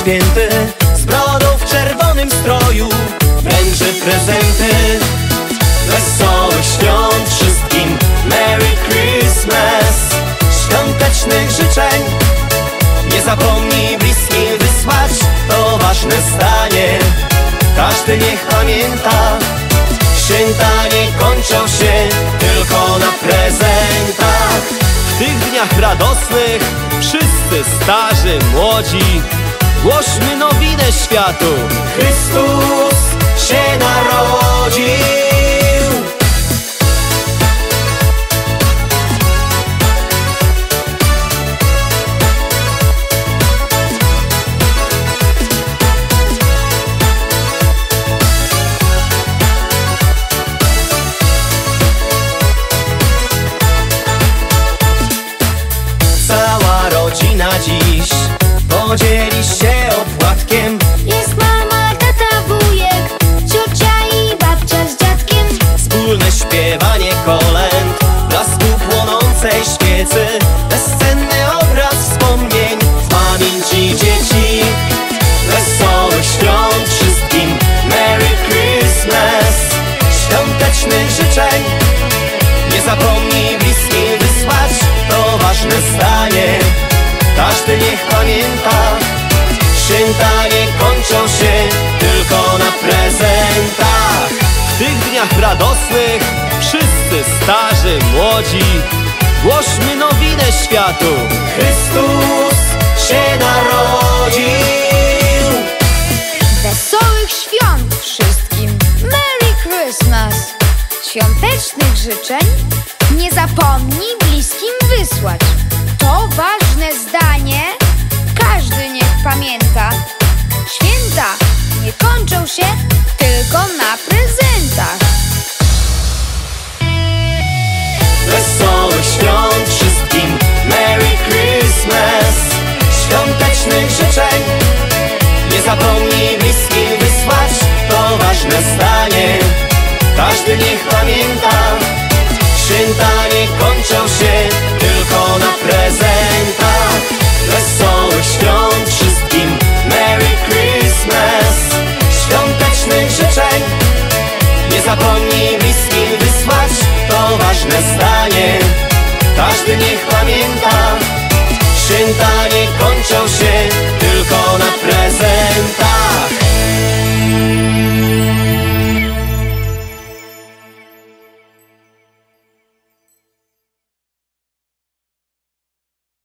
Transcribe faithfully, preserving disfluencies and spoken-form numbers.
święty, z brodą w czerwonym stroju wręczy prezenty. Wesołych świąt wszystkim, Merry Christmas. Świątecznych życzeń nie zapomnij bliskim wysłać. To ważne zdanie, każdy niech pamięta. Święta nie kończą się tylko na prezentach. W tych dniach radosnych wszyscy starzy, młodzi głośmy nowinę światu. Chrystus się narodził. Cała rodzina dziś podzieli się opłatkiem. Jest mama, tata, wujek, ciocia i babcia z dziadkiem. Wspólne śpiewanie kolęd, blasku płonącej świecy, bezcenny obraz wspomnień w pamięci dzieci. Wesołych świąt wszystkim, Merry Christmas. Świątecznych życzeń nie zapomnij bliskim wysłać. To ważne zdanie, każdy niech pamięta. Święta nie kończą się tylko na prezentach. W tych dniach radosnych wszyscy starzy, młodzi głośmy nowinę światu. Chrystus się narodził. Wesołych świąt wszystkim, Merry Christmas. Świątecznych życzeń nie zapomnij bliskim wysłać. To ważne zdanie, każdy niech pamięta. Święta nie kończą się tylko na prezentach.